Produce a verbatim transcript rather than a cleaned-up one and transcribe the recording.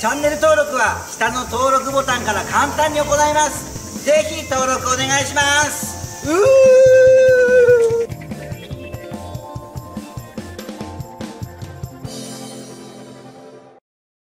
チャンネル登録は下の登録ボタンから簡単に行います。ぜひ登録お願いします。うー